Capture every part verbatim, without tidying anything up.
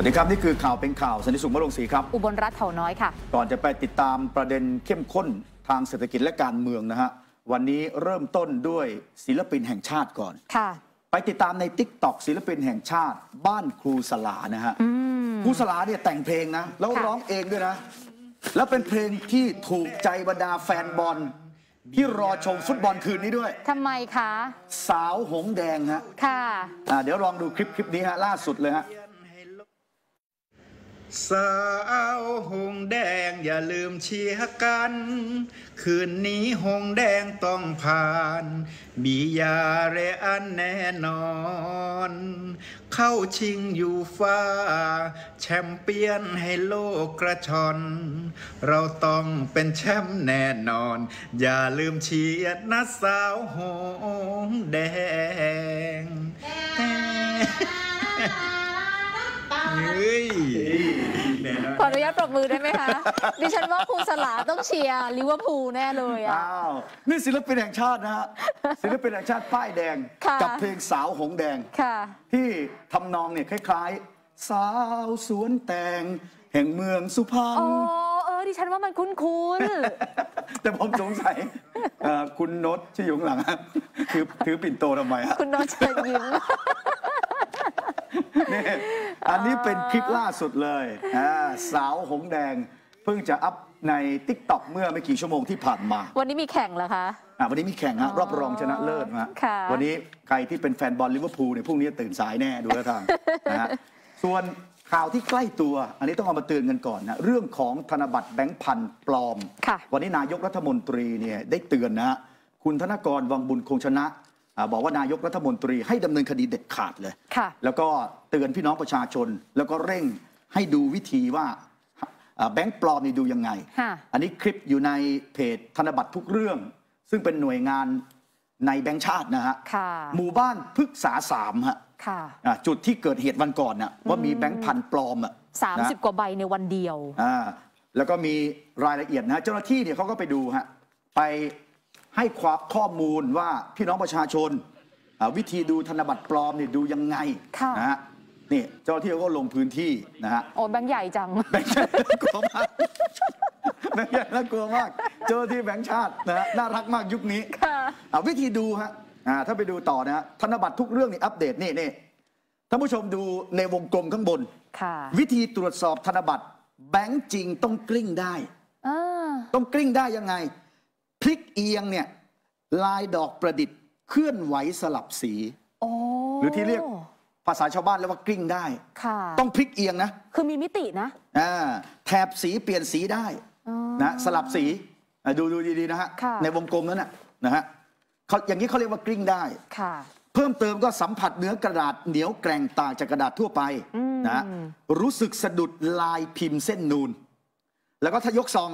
สวัสดีครับนี่คือข่าวเป็นข่าวสันติสุขมะลงศรีครับอุบลรัตน์เถาน้อยค่ะก่อนจะไปติดตามประเด็นเข้มข้นทางเศรษฐกิจและการเมืองนะฮะวันนี้เริ่มต้นด้วยศิลปินแห่งชาติก่อนค่ะไปติดตามใน ติ๊กต็อก ศิลปินแห่งชาติบ้านครูสลานะฮะครูสลาเนี่ยแต่งเพลงนะแล้วร้องเองด้วยนะแล้วเป็นเพลงที่ถูกใจบรรดาแฟนบอลที่รอชมฟุตบอลคืนนี้ด้วยทำไมคะสาวหงแดงฮะค่ะเดี๋ยวลองดูคลิปคลิปนี้ฮะล่าสุดเลยฮะสาวหงแดงอย่าลืมเชียร์กันคืนนี้หงแดงต้องผ่านมียาเรอันแน่นอนเข้าชิงยูฟ่าแชมเปี้ยนให้โลกกระชอนเราต้องเป็นแชมป์แน่นอนอย่าลืมเชียร์นะสาวหงแดงขออนุญาตปรบมือได้ไหมคะดิฉันว่าครูสลาต้องเชียร์ลิเวอร์พูลแน่เลยอ้าวนี่ศิลปินแห่งชาตินะฮะศิลปินแห่งชาติป้ายแดงกับเพลงสาวหงแดงที่ทำนองเนี่ยคล้ายๆสาวสวนแตงแห่งเมืองสุพรรณอ๋อเออดิฉันว่ามันคุ้นๆแต่ผมสงสัยคุณโน้ตที่อยู่ข้างหลังถือถือปิ่นโตทำไมฮะคุณโน้ตเชิญยิ้มอันนี้เป็นคลิปล่าสุดเลยสาวหงแดงเพิ่งจะอัพใน ติ๊กต็อก เมื่อไม่กี่ชั่วโมงที่ผ่านมาวันนี้มีแข่งเหรอคะวันนี้มีแข่งฮะรอบรองชนะเลิศฮะวันนี้ใครที่เป็นแฟนบอลลิเวอร์พูลเนี่ยพรุ่งนี้ตื่นสายแน่ดูท่าทางนะฮะส่วนข่าวที่ใกล้ตัวอันนี้ต้องเอามาเตือนกันก่อนนะเรื่องของธนบัตรแบงค์พันปลอมวันนี้นายกรัฐมนตรีเนี่ยได้เตือนนะคุณธนกรวังบุญคงชนะบอกว่านายกรัฐมนตรีให้ดำเนินคดีเด็ดขาดเลยแล้วก็เตือนพี่น้องประชาชนแล้วก็เร่งให้ดูวิธีว่าแบงค์ปลอมนี่ดูยังไงอันนี้คลิปอยู่ในเพจธนบัตรทุกเรื่องซึ่งเป็นหน่วยงานในแบงค์ชาตินะฮะหมู่บ้านพฤกษาสามฮะจุดที่เกิดเหตุวันก่อนน่ะว่ามีแบงค์พันปลอมอ่ะสามสิบกว่าใบในวันเดียวแล้วก็มีรายละเอียดนะเจ้าหน้าที่เนี่ยเขาก็ไปดูฮะไปให้ความข้อมูลว่าพี่น้องประชาชนวิธีดูธนบัตรปลอมเนี่ยดูยังไงนะฮะนี่เจ้าหน้าที่ก็ลงพื้นที่นะฮะโอ้แบงค์ใหญ่จังแบงค์ใหญ่น่ากลัวมากแบงค์ใหญ่น่ากลัวมากเจ้าหน้าที่แบงค์ชาตินะฮะน่ารักมากยุคนี้วิธีดูฮะถ้าไปดูต่อนะฮะธนบัตรทุกเรื่องนี่อัปเดตนี่นี่ท่านผู้ชมดูในวงกลมข้างบนวิธีตรวจสอบธนบัตรแบงค์จริงต้องกลิ้งได้ต้องกลิ้งได้ยังไงพลิกเอียงเนี่ยลายดอกประดิษฐ์เคลื่อนไหวสลับสีหรือที่เรียกภาษาชาวบ้านเรียกว่ากลิ้งได้ต้องพลิกเอียงนะคือมีมิตินะแถบสีเปลี่ยนสีได้นะสลับสีดูดูดีๆนะฮะในวงกลมนั้นนะฮะเขาอย่างนี้เขาเรียกว่ากลิ้งได้เพิ่มเติมก็สัมผัสเนื้อกระดาษเหนียวแกร่งต่างจากกระดาษทั่วไปนะรู้สึกสะดุดลายพิมพ์เส้นนูนแล้วก็ถ้ายกซอง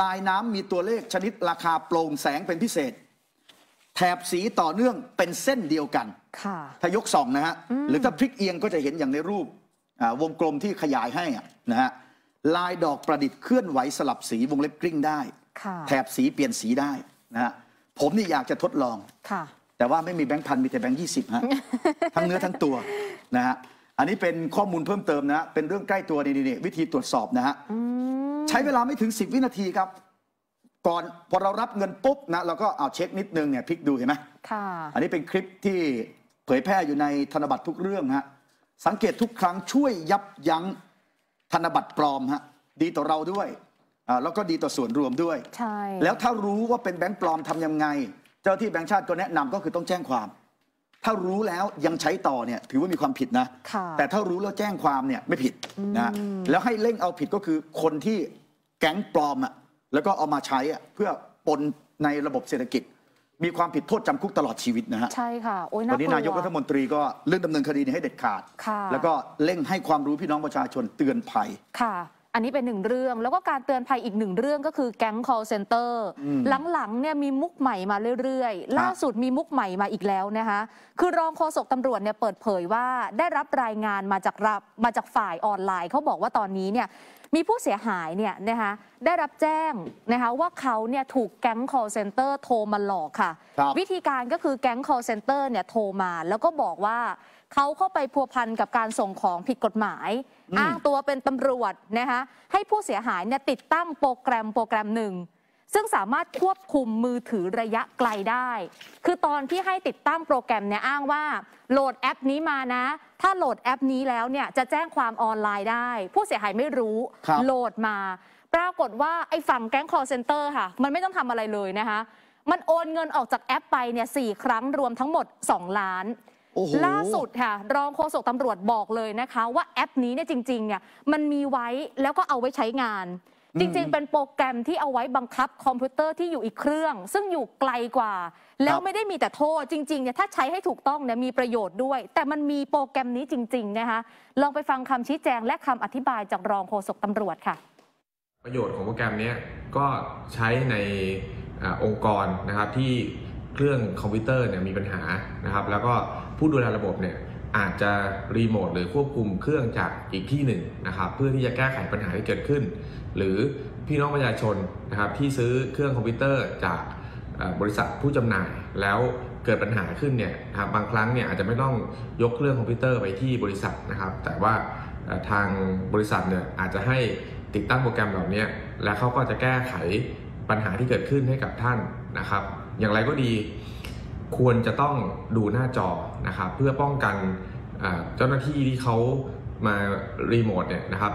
ลายน้ำมีตัวเลขชนิดราคาโปร่งแสงเป็นพิเศษแถบสีต่อเนื่องเป็นเส้นเดียวกันถ้ายกสองนะฮะหรือถ้าพลิกเอียงก็จะเห็นอย่างในรูปวงกลมที่ขยายให้นะฮะลายดอกประดิษฐ์เคลื่อนไหวสลับสีวงเล็บกลิ้งได้แถบสีเปลี่ยนสีได้นะฮะผมนี่อยากจะทดลองแต่ว่าไม่มีแบงค์พันมีแต่แบงค์ยี่สิบฮะทั้งเนื้อทั้งตัวนะฮะอันนี้เป็นข้อมูลเพิ่มเติมนะเป็นเรื่องใกล้ตัวนี่นี่วิธีตรวจสอบนะฮะใช้เวลาไม่ถึงสิบวินาทีครับก่อนพอเรารับเงินปุ๊บนะเราก็เอาเช็คนิดนึงเนี่ยพลิกดูเห็นไหมค่ะอันนี้เป็นคลิปที่เผยแพร่อยู่ในธนบัตรทุกเรื่องฮะสังเกตทุกครั้งช่วยยับยั้งธนบัตรปลอมฮะดีต่อเราด้วยอ่าแล้วก็ดีต่อส่วนรวมด้วยใช่แล้วถ้ารู้ว่าเป็นแบงค์ปลอมทำยังไงเจ้าที่แบงค์ชาติก็แนะนำก็คือต้องแจ้งความถ้ารู้แล้วยังใช้ต่อเนี่ยถือว่ามีความผิดนะแต่ถ้ารู้แล้วแจ้งความเนี่ยไม่ผิดนะแล้วให้เร่งเอาผิดก็คือคนที่แก๊งปลอมอ่ะแล้วก็เอามาใช้อ่ะเพื่อปนในระบบเศรษฐกิจมีความผิดโทษจำคุกตลอดชีวิตนะฮะใช่ค่ะโอ้ยน่ากลัววันนี้นายกรัฐมนตรีก็เรื่องดำเนินคดีให้เด็ดขาดแล้วก็เร่งให้ความรู้พี่น้องประชาชนเตือนภัยค่ะอันนี้เป็นหนึ่งเรื่องแล้วก็การเตือนภัยอีกหนึ่งเรื่องก็คือแก๊ง คอลเซ็นเตอร์ หลังๆเนี่ยมีมุกใหม่มาเรื่อยๆล่าสุดมีมุกใหม่มาอีกแล้วนะคะคือรองโฆษกตำรวจเนี่ยเปิดเผยว่าได้รับรายงานมาจากรับมาจากฝ่ายออนไลน์เขาบอกว่าตอนนี้เนี่ยมีผู้เสียหายเนี่ยนะคะได้รับแจ้งนะคะว่าเขาเนี่ยถูกแก๊ง คอลเซ็นเตอร์ โทรมาหลอกค่ะวิธีการก็คือแก๊ง คอลเซ็นเตอร์ เนี่ยโทรมาแล้วก็บอกว่า เขาเข้าไปพัวพันกับการส่งของผิดกฎหมายอ้างตัวเป็นตำรวจนะคะให้ผู้เสียหายเนี่ยติดตั้งโปรแกรมโปรแกรมหนึ่งซึ่งสามารถควบคุมมือถือระยะไกลได้คือตอนที่ให้ติดตั้งโปรแกรมเนี่ยอ้างว่าโหลดแอปนี้มานะถ้าโหลดแอปนี้แล้วเนี่ยจะแจ้งความออนไลน์ได้ผู้เสียหายไม่รู้โหลดมาปรากฏว่าไอ้ฝั่งแก๊ง call center ค่ะมันไม่ต้องทำอะไรเลยนะคะมันโอนเงินออกจากแอปไปเนี่ยสี่ครั้งรวมทั้งหมดสองล้านล่าสุดค่ะรองโฆษกตำรวจบอกเลยนะคะว่าแอปนี้เนี่ยจริงๆเนี่ยมันมีไว้แล้วก็เอาไว้ใช้งานจริงๆเป็นโปรแกรมที่เอาไว้บังคับคอมพิวเตอร์ที่อยู่อีกเครื่องซึ่งอยู่ไกลกว่าแล้วไม่ได้มีแต่โทษจริงๆเนี่ยถ้าใช้ให้ถูกต้องเนี่ยมีประโยชน์ด้วยแต่มันมีโปรแกรมนี้จริงๆนะคะลองไปฟังคำชี้แจงและคำอธิบายจากรองโฆษกตำรวจค่ะประโยชน์ของโปรแกรมนี้ก็ใช้ในองค์กรนะครับที่เครื่องคอมพิวเตอร์เนี่ยมีปัญหานะครับแล้วก็ผู้ดูแลระบบเนี่ยอาจจะรีโมทหรือควบคุมเครื่องจากอีกที่หนึ่งนะครับเพื่อที่จะแก้ไขปัญหาที่เกิดขึ้นหรือพี่น้องประชาชนนะครับที่ซื้อเครื่องคอมพิวเตอร์จากบริษัทผู้จำหน่ายแล้วเกิดปัญหาขึ้นเนี่ยนะครับบางครั้งเนี่ยอาจจะไม่ต้องยกเครื่องคอมพิวเตอร์ไปที่บริษัทนะครับแต่ว่าทางบริษัทเนี่ยอาจจะให้ติดตั้งโปรแกรมเหล่านี้และเขาก็จะแก้ไขปัญหาที่เกิดขึ้นให้กับท่านนะครับอย่างไรก็ดีควรจะต้องดูหน้าจอนะครับเพื่อป้องกันเจ้าหน้าที่ที่เขามารีโมทเนี่ยนะครับ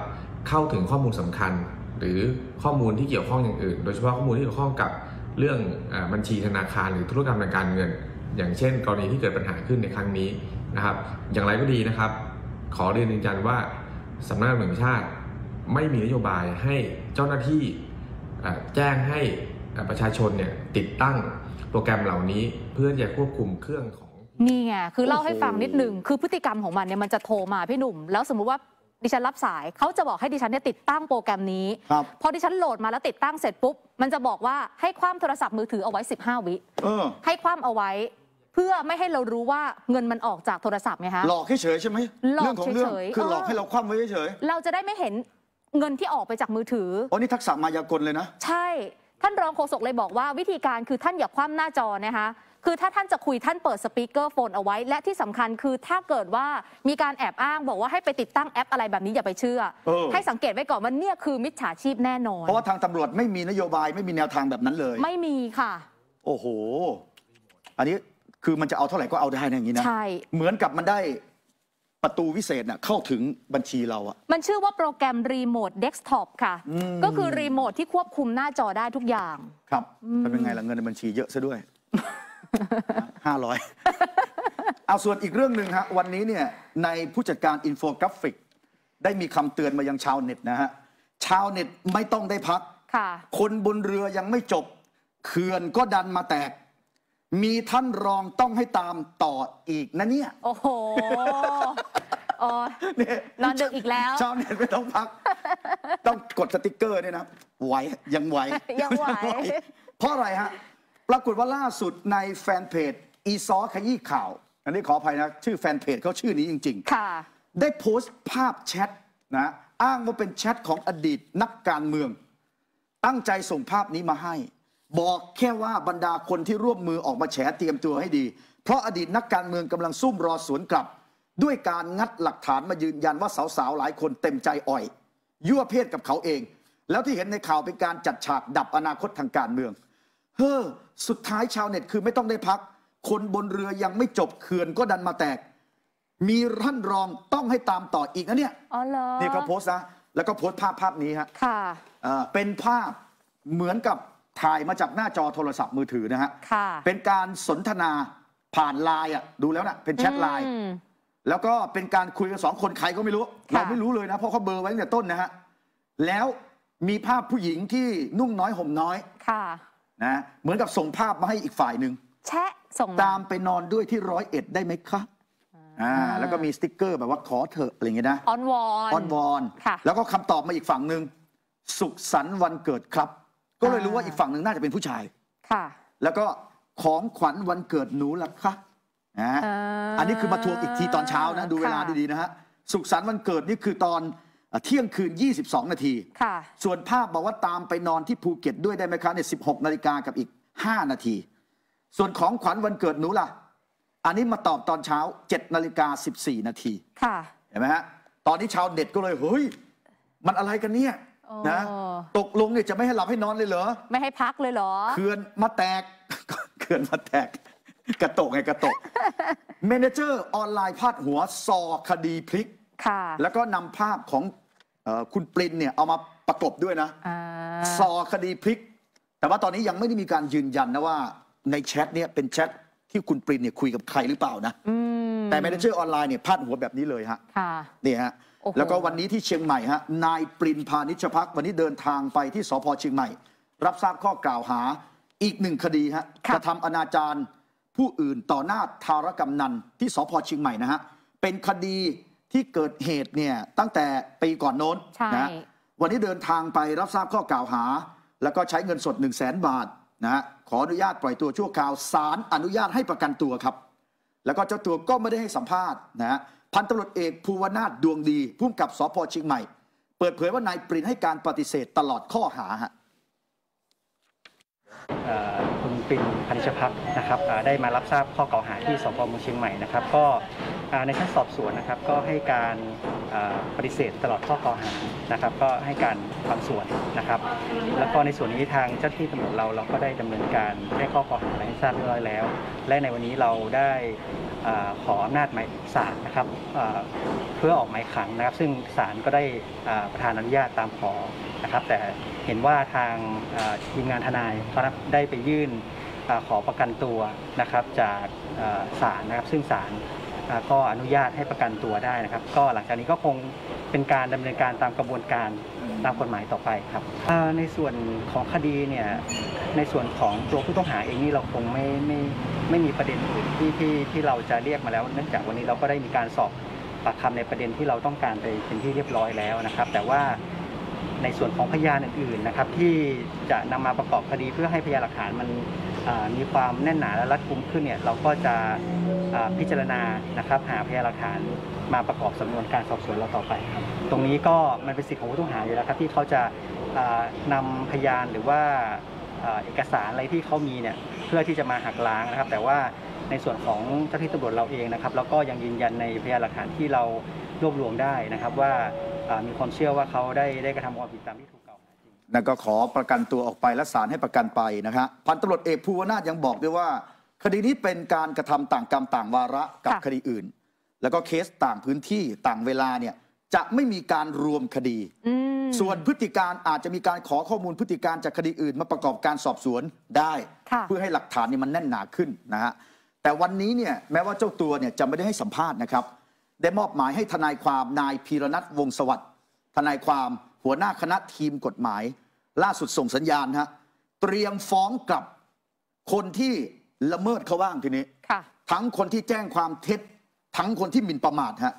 เข้าถึงข้อมูลสำคัญหรือข้อมูลที่เกี่ยวข้องอย่างอื่นโดยเฉพาะข้อมูลที่เกี่ยวข้องกับเรื่องบัญชีธนาคารหรือธุรกรรมทางการเงินอย่างเช่นกรณีที่เกิดปัญหาขึ้นในครั้งนี้นะครับอย่างไรก็ดีนะครับขอเรียนยืนยันว่าสำนักงานตำรวจแห่งชาติไม่มีนโยบายให้เจ้าหน้าที่แจ้งให้ประชาชนเนี่ยติดตั้งโปรแกรมเหล่านี้เพื่อจะควบคุมเครื่องของนี่ไงคือเล่าให้ฟังนิดนึงคือพฤติกรรมของมันเนี่ยมันจะโทรมาพี่หนุ่มแล้วสมมุติว่าดิฉันรับสายเขาจะบอกให้ดิฉันเนี่ยติดตั้งโปรแกรมนี้พอดิฉันโหลดมาแล้วติดตั้งเสร็จปุ๊บมันจะบอกว่าให้คว่ำโทรศัพท์มือถือเอาไว้สิบห้าวิให้คว่ำเอาไว้เพื่อไม่ให้เรารู้ว่าเงินมันออกจากโทรศัพท์ไงฮะหลอกเฉยๆใช่ไหมหลอกเฉยๆคือหลอกให้เราคว่ำไว้เฉยๆเราจะได้ไม่เห็นเงินที่ออกไปจากมือถืออ๋อนี่ทักษะมายากลเลยนะใช่ท่านรองโฆษกเลยบอกว่าวิธีการคือท่านอย่าคว่ำหน้าจอนะคะคือถ้าท่านจะคุยท่านเปิดสปีกเกอร์โฟนเอาไว้และที่สำคัญคือถ้าเกิดว่ามีการแอบอ้างบอกว่าให้ไปติดตั้งแอปอะไรแบบนี้อย่าไปเชื่อให้สังเกตไว้ก่อนว่าเนี่ยคือมิจฉาชีพแน่นอนเพราะว่าทางตำรวจไม่มีนโยบายไม่มีแนวทางแบบนั้นเลยไม่มีค่ะโอ้โหอันนี้คือมันจะเอาเท่าไหร่ก็เอาได้อย่างนี้นะใช่เหมือนกับมันได้ประตูวิเศษน่ะเข้าถึงบัญชีเราอะมันชื่อว่าโปรแกรมรีโมทเดสก์ท็อปค่ะก็คือรีโมทที่ควบคุมหน้าจอได้ทุกอย่างครับทำยังไงล่ะเงินในบัญชีเยอะซะด้วยห้าร้อยเอาส่วนอีกเรื่องหนึ่งฮะวันนี้เนี่ยในผู้จัดการอินโฟกราฟิกได้มีคำเตือนมายังชาวเน็ตนะฮะชาวเน็ตไม่ต้องได้พักค่ะคนบนเรือยังไม่จบเขื่อนก็ดันมาแตกมีท่านรองต้องให้ตามต่ออีกนะเนี่ยโอ้โหนอนดึกอีกแล้วชาวเน็ตไม่ต้องพักต้องกดสติ๊กเกอร์เนี่ยนะไหวยังไหวยังไหวเพราะอะไรฮะปรากฏว่าล่าสุดในแฟนเพจอีซอขยี้ข่าวอันนี้ขออภัยนะชื่อแฟนเพจเขาชื่อนี้จริงๆค่ะได้โพสต์ภาพแชทนะอ้างว่าเป็นแชทของอดีตนักการเมืองตั้งใจส่งภาพนี้มาให้บอกแค่ว่าบรรดาคนที่ร่วมมือออกมาแฉเตรียมตัวให้ดีเพราะอดีตนักการเมืองกำลังซุ่มรอสวนกลับด้วยการงัดหลักฐานมายืนยันว่าสาวๆหลายคนเต็มใจอ่อยยั่วเพศกับเขาเองแล้วที่เห็นในข่าวเป็นการจัดฉากดับอนาคตทางการเมืองเฮ้อสุดท้ายชาวเน็ตคือไม่ต้องได้พักคนบนเรือยังไม่จบเขื่อนก็ดันมาแตกมีท่านรองต้องให้ตามต่ออีกนะเนี่ยอ๋อเหรอนี่เขาโพสต์นะแล้วก็โพสต์ภาพภาพนี้ฮะค่ะเป็นภาพเหมือนกับถ่ายมาจากหน้าจอโทรศัพท์มือถือนะฮะเป็นการสนทนาผ่านไลน์อ่ะดูแล้วนะเป็นแชทไลน์แล้วก็เป็นการคุยกันสองคนใครก็ไม่รู้เราไม่รู้เลยนะเพราะเขาเบอร์ไว้ตั้งแต่ต้นนะฮะแล้วมีภาพผู้หญิงที่นุ่งน้อยห่มน้อยค่ะนะเหมือนกับส่งภาพมาให้อีกฝ่ายหนึ่งแชะส่งตามไปนอนด้วยที่ร้อยเอ็ดได้ไหมคะอ่าแล้วก็มีสติ๊กเกอร์แบบว่าขอเถอะอะไรอย่างเงี้ยนะอ้อนวอนอ้อนวอนแล้วก็คำตอบมาอีกฝั่งหนึ่งสุขสันต์วันเกิดครับก็เลยรู้ว่าอีกฝั่งหนึ่งน่าจะเป็นผู้ชายค่ะแล้วก็ของขวัญวันเกิดหนูล่ะคะนะอันนี้คือมาทวงอีกทีตอนเช้านะดูเวลาดีๆนะฮะสุขสันต์วันเกิดนี่คือตอนเที่ยงคืนยี่สิบสองนาทีค่ะส่วนภาพบอกว่าตามไปนอนที่ภูเก็ตด้วยได้ไหมคะเนี่ยสิบหกนาฬิกากับอีกห้านาทีส่วนของขวัญวันเกิดหนูล่ะ อันนี้มาตอบตอนเช้าเจ็ดนาฬิกาสิบสี่นาทีค่ะเห็นไหมฮะตอนนี้ชาวเน็ตก็เลยเฮ้ยมันอะไรกันเนี่ยนะตกลงเนี่ยจะไม่ให้หลับให้นอนเลยเหรอไม่ให้พักเลยเหรอเขื่อนมาแตกเขื่อนมาแตกกระตกไงกระตกเมเนเจอร์ออนไลน์พาดหัวซอคดีพลิกค่ะแล้วก็นำภาพของคุณปรินเนี่ยเอามาประกบด้วยนะซอคดีพลิกแต่ว่าตอนนี้ยังไม่ได้มีการยืนยันนะว่าในแชทเนี่ยเป็นแชทที่คุณปรินเนี่ยคุยกับใครหรือเปล่านะแต่เมเนเจอร์ออนไลน์เนี่ยพาดหัวแบบนี้เลยฮะนี่ฮะแล้วก็วันนี้ที่เชียงใหม่ฮะนายปรินพานิชพักวันนี้เดินทางไปที่สภเชียงใหม่รับทราบข้อกล่าวหาอีกหนึ่งคดีฮะกระทำอนาจารผู้อื่นต่อหน้าธารกำนันที่สภเชียงใหม่นะฮะเป็นคดีที่เกิดเหตุเนี่ยตั้งแต่ปีก่อนโน้นนะวันนี้เดินทางไปรับทราบข้อกล่าวหาแล้วก็ใช้เงินสด หนึ่งแสนบาทนะขออนุญาตปล่อยตัวชั่วคราวศาลอนุญาตให้ประกันตัวครับแล้วก็เจ้าตัวก็ไม่ได้ให้สัมภาษณ์นะพันตำรวจเอกภูวนาถดวงดีผู้กำกับสภเชียงใหม่เปิดเผยว่านายปรินให้การปฏิเสธตลอดข้อหาฮะคุณปรินพานิชพักนะครับได้มารับทราบข้อกล่าวหาที่สภเชียงใหม่นะครับก็ในชั้นสอบสวนนะครับก็ให้การปฏิเสธตลอดข้อกล่าวหานะครับก็ให้การบางส่วนนะครับแล้วก็ในส่วนนี้ทางเจ้าหน้าที่ตำรวจเราเราก็ได้ดำเนินการแจ้งข้อกล่าวหาให้ทราบเรียบร้อยแล้วและในวันนี้เราได้ขออำนาจหมายศาลนะครับเพื่อออกหมายขังนะครับซึ่งศาลก็ได้ประธานอนุญาตตามขอนะครับแต่เห็นว่าทางทีมงานทนายก็ได้ไปยื่นขอประกันตัวนะครับจากศาลนะครับซึ่งศาลก็อนุญาตให้ประกันตัวได้นะครับก็หลังจากนี้ก็คงเป็นการดำเนินการตามกระบวนการตามกฎหมายต่อไปครับในส่วนของคดีเนี่ยในส่วนของตัวผู้ต้องหาเองนี่เราคงไม่ไม่ไม่มีประเด็นอื่นที่ที่ที่เราจะเรียกมาแล้วเนื่องจากวันนี้เราก็ได้มีการสอบปากคำในประเด็นที่เราต้องการไปเป็นที่เรียบร้อยแล้วนะครับแต่ว่าในส่วนของพยานอื่นๆนะครับที่จะนำมาประกอบคดีเพื่อให้พยานหลักฐานมันมีความแน่นหนาและรัดกุมขึ้นเนี่ยเราก็จะพิจารณานะครับหาพยานหลักฐานมาประกอบสำนวนการสอบสวนเราต่อไปครับตรงนี้ก็มันเป็นสิทธิของผู้ต้องหาอยู่แล้วครับที่เขาจะนำพยานหรือว่าเอกสารอะไรที่เขามีเนี่ยเพื่อที่จะมาหักล้างนะครับแต่ว่าในส่วนของเจ้าหน้าที่ตำรวจเราเองนะครับเราก็ยังยืนยันในพยานหลักฐานที่เรารวบรวมได้นะครับว่ามีความเชื่อว่าเขาได้ได้กระทำความผิดตามที่ถูกกล่าวหาจริงนั่นก็ขอประกันตัวออกไปและศาลให้ประกันไปนะฮะพันตำรวจเอกภูวนาถยังบอกด้วยว่าคดีนี้เป็นการกระทำต่างกรรมต่างวาระกับคดีอื่นแล้วก็เคสต่างพื้นที่ต่างเวลาเนี่ยจะไม่มีการรวมคดีส่วนพฤติการอาจจะมีการขอข้อมูลพฤติการจากคดีอื่นมาประกอบการสอบสวนได้เพื่อให้หลักฐานนี่มันแน่นหนาขึ้นนะฮะแต่วันนี้เนี่ยแม้ว่าเจ้าตัวเนี่ยจะไม่ได้ให้สัมภาษณ์นะครับได้มอบหมายให้ทนายความนายพีรนัทวงศ์สวัสดิ์ทนายความหัวหน้าคณะทีมกฎหมายล่าสุดส่งสัญญาณฮะเตรียมฟ้องกลับคนที่ละเมิดเขาบ้างทีนี้ทั้งคนที่แจ้งความเท็จทั้งคนที่หมิ่นประมาทฮะ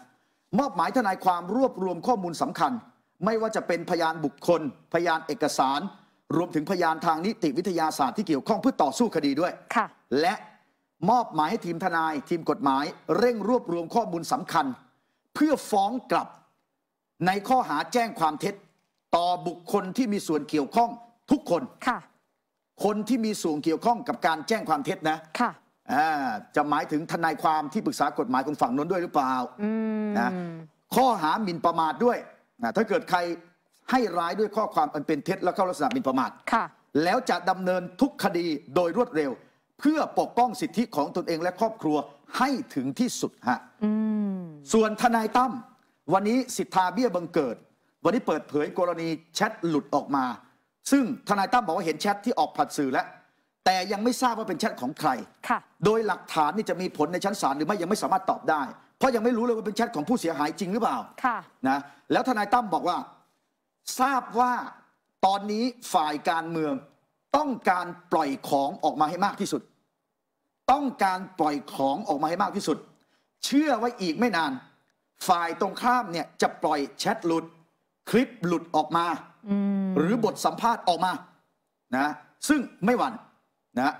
มอบหมายทนายความรวบรวมข้อมูลสำคัญไม่ว่าจะเป็นพยานบุคคลพยานเอกสารรวมถึงพยานทางนิติวิทยาศาสตร์ที่เกี่ยวข้องเพื่อต่อสู้คดีด้วยและมอบหมายให้ทีมทนายทีมกฎหมายเร่งรวบรวมข้อมูลสำคัญเพื่อฟ้องกลับในข้อหาแจ้งความเท็จต่อบุคคลที่มีส่วนเกี่ยวข้องทุกคนค่ะคนที่มีส่วนเกี่ยวข้องกับการแจ้งความเท็จนะค่ะจะหมายถึงทนายความที่ปรึกษากฎหมายของฝั่งนั้นด้วยหรือเปล่านะข้อหาหมิ่นประมาทด้วยนะถ้าเกิดใครให้ร้ายด้วยข้อความอันเป็นเท็จและเข้าลักษณะหมิ่นประมาทค่ะแล้วจะดำเนินทุกคดีโดยรวดเร็วเพื่อปกป้องสิทธิของตนเองและครอบครัวให้ถึงที่สุดฮะส่วนทนายตั้มวันนี้สิทธาเบี้ยบังเกิดวันนี้เปิดเผยกรณีแชทหลุดออกมาซึ่งทนายตั้มบอกว่าเห็นแชทที่ออกผ่านสื่อแล้วแต่ยังไม่ทราบว่าเป็นแชทของใครโดยหลักฐานนี่จะมีผลในชั้นศาลหรือไม่ยังไม่สามารถตอบได้เพราะยังไม่รู้เลยว่าเป็นแชทของผู้เสียหายจริงหรือเปล่านะแล้วทนายตั้มบอกว่าทราบว่าตอนนี้ฝ่ายการเมืองต้องการปล่อยของออกมาให้มากที่สุดต้องการปล่อยของออกมาให้มากที่สุดเชื่อว่าอีกไม่นานฝ่ายตรงข้ามเนี่ยจะปล่อยแชทหลุดคลิปหลุดออกมาหรือบทสัมภาษณ์ออกมานะซึ่งไม่หวั่นนะ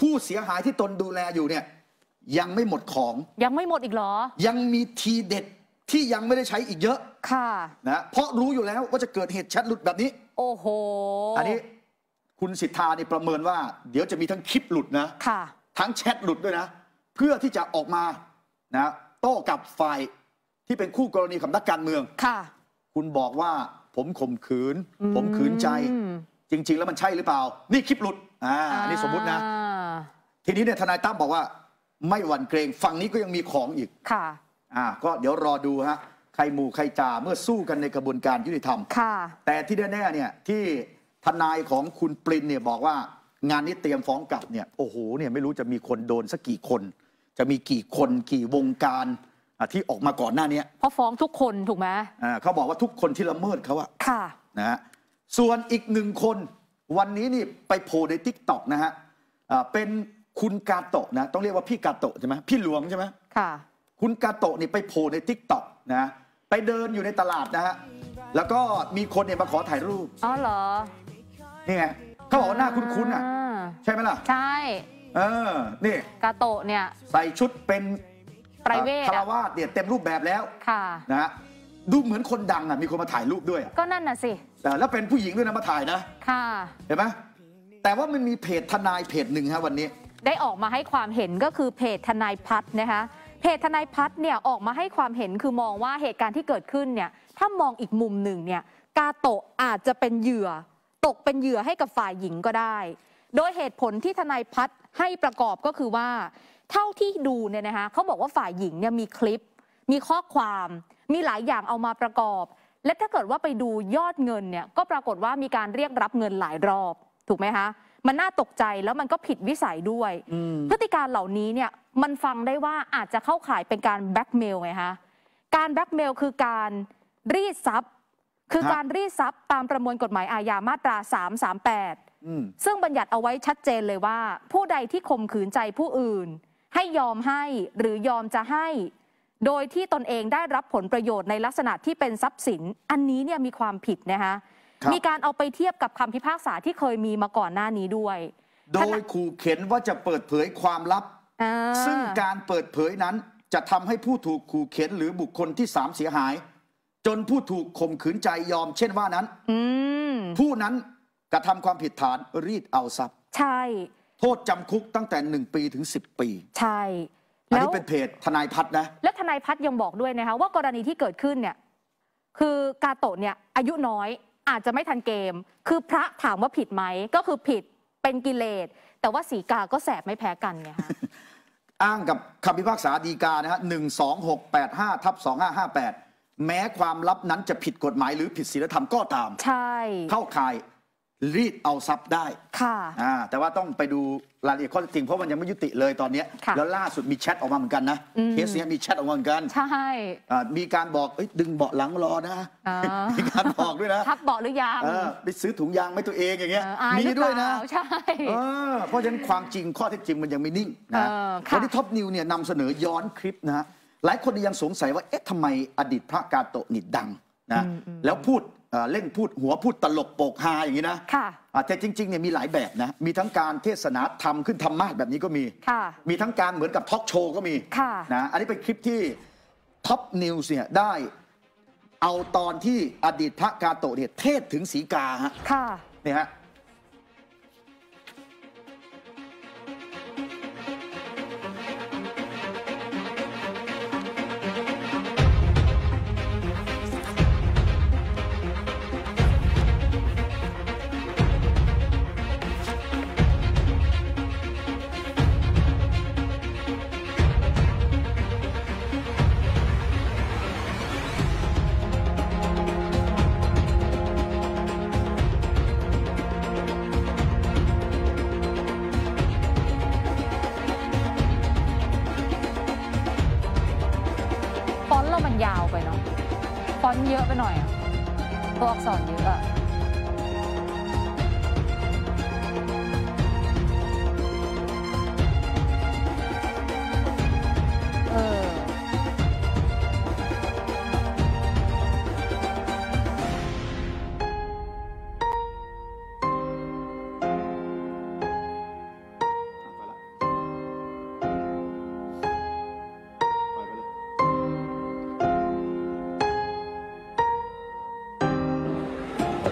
ผู้เสียหายที่ตนดูแลอยู่เนี่ยยังไม่หมดของยังไม่หมดอีกเหรอยังมีทีเด็ดที่ยังไม่ได้ใช้อีกเยอะค่ะนะเพราะรู้อยู่แล้วว่าจะเกิดเหตุแชทหลุดแบบนี้โอ้โหอันนี้คุณสิทธาเนี่ยประเมินว่าเดี๋ยวจะมีทั้งคลิปหลุดนะทั้งแชทหลุดด้วยนะ เพื่อที่จะออกมานะโต้กับฝ่ายที่เป็นคู่กรณีกับนักการเมืองค่ะคุณบอกว่าผมข่มขืนผมขืนใจจริงๆแล้วมันใช่หรือเปล่านี่คลิปหลุดอ่านี่สมมุตินะทีนี้เนี่ยทนายตั้มบอกว่าไม่หวั่นเกรงฝั่งนี้ก็ยังมีของอีกค่ะอ่าก็เดี๋ยวรอดูฮะใครหมู่ใครจ่าเมื่อสู้กันในกระบวนการยุติธรรมค่ะแต่ที่แน่ๆเนี่ยที่ทนายของคุณปรินเนี่ยบอกว่างานนี้เตรียมฟ้องกลับเนี่ยโอ้โหเนี่ยไม่รู้จะมีคนโดนสักกี่คนจะมีกี่คนกี่วงการที่ออกมาก่อนหน้านี้เพราะฟ้องทุกคนถูกไหมเขาบอกว่าทุกคนที่ละเมิดเขาอะค่ะนะฮะส่วนอีกหนึ่งคนวันนี้นี่ไปโพลในทิกตอกนะฮะเป็นคุณกาโตะนะต้องเรียกว่าพี่กาโตะใช่ไหมพี่หลวงใช่ไหมค่ะคุณกาโตะนี่ไปโพลในทิกตอกนะไปเดินอยู่ในตลาดนะฮะแล้วก็มีคนเนี่ยมาขอถ่ายรูปอ๋อเหรอนี่ไงเขาบอกว่าหน้าคุ้นๆอ่ะใช่ไหมล่ะใช่เออนี่กาโตะเนี่ยใส่ชุดเป็นคารวาสเนี่ยเต็มรูปแบบแล้วค่ะนะดูเหมือนคนดังอ่ะมีคนมาถ่ายรูปด้วยก็นั่นน่ะสิแล้วเป็นผู้หญิงด้วยนะมาถ่ายนะค่ะเห็นไหมแต่ว่ามันมีเพจทนายเพจหนึ่งฮะวันนี้ได้ออกมาให้ความเห็นก็คือเพจทนายพัฒน์นะคะเพจทนายพัฒน์เนี่ยออกมาให้ความเห็นคือมองว่าเหตุการณ์ที่เกิดขึ้นเนี่ยถ้ามองอีกมุมหนึ่งเนี่ยกาโตะอาจจะเป็นเหยื่อตกเป็นเหยื่อให้กับฝ่ายหญิงก็ได้โดยเหตุผลที่ทนายพัฒน์ให้ประกอบก็คือว่าเท่าที่ดูเนี่ยนะคะเขาบอกว่าฝ่ายหญิงเนี่ยมีคลิปมีข้อความมีหลายอย่างเอามาประกอบและถ้าเกิดว่าไปดูยอดเงินเนี่ยก็ปรากฏว่ามีการเรียกรับเงินหลายรอบถูกไหมคะมันน่าตกใจแล้วมันก็ผิดวิสัยด้วยพฤติการเหล่านี้เนี่ยมันฟังได้ว่าอาจจะเข้าข่ายเป็นการแบล็กเมลไงคะการแบล็กเมลคือการรีดทรัพย์คือการรีดทรัพย์ตามประมวลกฎหมายอาญามาตราสามสามแปดซึ่งบัญญัติเอาไว้ชัดเจนเลยว่าผู้ใดที่ข่มขืนใจผู้อื่นให้ยอมให้หรือยอมจะให้โดยที่ตนเองได้รับผลประโยชน์ในลักษณะที่เป็นทรัพย์สินอันนี้เนี่ยมีความผิดนะคะมีการเอาไปเทียบกับคำพิพากษาที่เคยมีมาก่อนหน้านี้ด้วยโดยขู่เข็นว่าจะเปิดเผยความลับซึ่งการเปิดเผยนั้นจะทำให้ผู้ถูกขู่เข็นหรือบุคคลที่สามเสียหายจนผู้ถูกข่มขืนใจยอมเช่นว่านั้นผู้นั้นกระทำความผิดฐานรีดเอาทรัพย์ใช่โทษจำคุกตั้งแต่หนึ่งปีถึงสิบปีใช่อันนี้เป็นเพจทนายพัฒน์นะและทนายพัฒน์ยังบอกด้วยนะคะว่ากรณีที่เกิดขึ้นเนี่ยคือกาโตะเนี่ยอายุน้อยอาจจะไม่ทันเกมคือพระถามว่าผิดไหมก็คือผิดเป็นกิเลสแต่ว่าสีกาก็แสบไม่แพ้กันไงฮะ อ้างกับคำพิพากษาฎีกานะฮะ หนึ่งสองหกแปดห้าทับสองห้าห้าแปด แม้ความลับนั้นจะผิดกฎหมายหรือผิดศีลธรรมก็ตามใช่เข้าข่ายรีดเอาทรัพย์ได้ค่ะแต่ว่าต้องไปดูรายละเอียดข้อจริงเพราะมันยังไม่ยุติเลยตอนนี้แล้วล่าสุดมีแชทออกมาเหมือนกันนะเคสนี้มีแชทออกมาเหมือนกันใช่มีการบอกดึงเบาะหลังรอนะมีการบอกด้วยนะพับเบาะหรือยังไปซื้อถุงยางไม่ตัวเองอย่างเงี้ยมีด้วยนะใช่เพราะฉะนั้นความจริงข้อเท็จจริงมันยังไม่นิ่งนะวันนี้ท็อปนิวเนี่ยนำเสนอย้อนคลิปนะหลายคนยังสงสัยว่าเอ๊ะทำไมอดีตพระกาโตะนี่ดังนะแล้วพูดเล่นพูดหัวพูดตลกโปกฮาอย่างนี้นะแต่จริงๆเนี่ยมีหลายแบบนะมีทั้งการเทศนาธรรมขึ้นธรรมะแบบนี้ก็มีมีทั้งการเหมือนกับทอล์กโชว์ก็มีนะอันนี้เป็นคลิปที่ท็อปนิวส์เนี่ยได้เอาตอนที่อดีตพระกาโตะเนี่ยเทศถึงสีกาฮะนี่ฮะเยอะไปหน่อยตัวอักษรเยอะอะเออ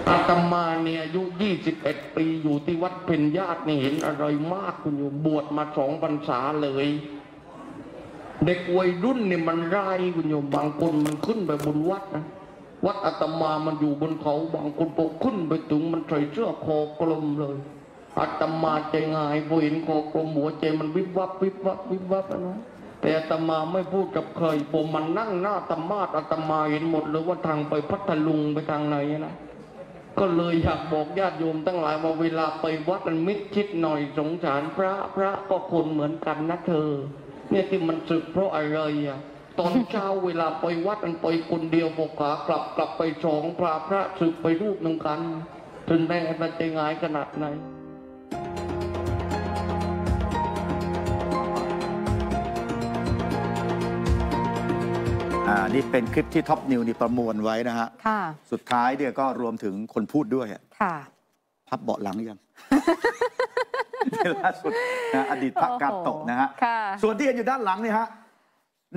อาตมาเนี่ยอายุยี่สิบเอ็ดปีอยู่ที่วัดเพ็ญญาตินี่เห็นอะไรมากคุณอยู่บวชมาสองพรรษาเลย เด็กวัยรุ่นเนี่ยมันร้ายคุณโยมบางคนมันขึ้นไปบนวัดนะวัดอาตมามันอยู่บนเขาบางคนพอขึ้นไปถึงมันใส่เสื้อคอกลมเลยอาตมาใจง่ายพอเห็นคอกลมหัวใจมันวิบวับวิบวับวิบวับนะแต่อาตมาไม่พูดกับใครผมมันนั่งหน้าธรรมะอาตมาเห็นหมดเลยว่าทางไปพัทลุงไปทางไหนนะก็เลยอยากบอกญาติโยมทั้งหลายว่าเวลาไปวัดมันมิดชิดหน่อยสงสารพระพระก็คนเหมือนกันนะเธอเนี่ยที่มันสึกเพราะอะไรอ่ะตอนเช้าเวลาไปวัดมันไปคนเดียวบอกขากลับกลับไปสองพระพระสึกไปรูปหนึ่งกันถึงได้มันใจง่ายขนาดไหนอ่านี่เป็นคลิปที่ท็อปนิวนี่ประมวลไว้นะฮะค่ะสุดท้ายเดี๋ยวก็รวมถึงคนพูดด้วยค่ะพับเบาะหลังยังล่าสุดอดีตพระกาโตะนะฮะส่วนที่เห็นอยู่ด้านหลังนี่ฮะ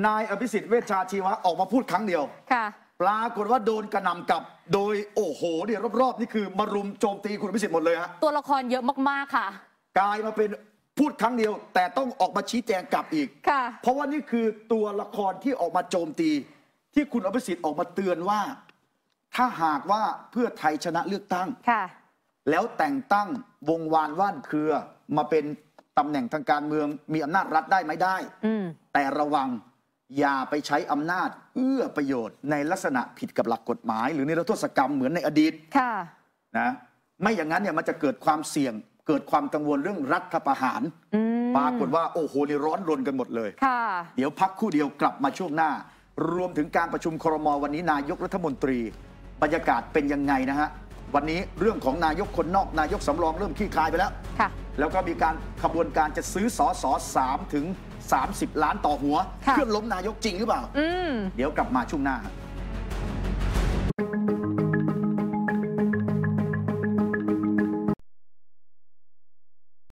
นายอภิสิทธิ์เวชชาชีวะออกมาพูดครั้งเดียวค่ะปรากฏว่าโดนกระหน่ำกับโดยโอ้โหเนี่ยรอบๆนี่คือมารุมโจมตีคุณอภิสิทธิ์หมดเลยฮะตัวละครเยอะมากๆค่ะกลายมาเป็นพูดครั้งเดียวแต่ต้องออกมาชี้แจงกลับอีกเพราะว่านี่คือตัวละครที่ออกมาโจมตีที่คุณอภิสิทธิ์ออกมาเตือนว่าถ้าหากว่าเพื่อไทยชนะเลือกตั้งแล้วแต่งตั้งวงวานว่านเครือมาเป็นตำแหน่งทางการเมืองมีอำนาจรัฐได้ไหมได้แต่ระวังอย่าไปใช้อำนาจเอื้อประโยชน์ในลักษณะผิดกับหลักกฎหมายหรือนิรโทษกรรมเหมือนในอดีตนะไม่อย่างนั้นเนี่ยมันจะเกิดความเสี่ยงเกิดความกังวลเรื่องรัฐประหารปรากฏว่าโอ้โหนี่ร้อนรนกันหมดเลยเดี๋ยวพักคู่เดียวกลับมาช่วงหน้ารวมถึงการประชุมครม.วันนี้นายกรัฐมนตรีบรรยากาศเป็นยังไงนะฮะวันนี้เรื่องของนายกคนนอกนายกสำรองเริ่มขี้คายไปแล้วแล้วก็มีการขบวนการจะซื้อสสสามถึงสามสิบล้านต่อหัวเพื่อล้มนายกจริงหรือเปล่าเดี๋ยวกลับมาช่วงหน้า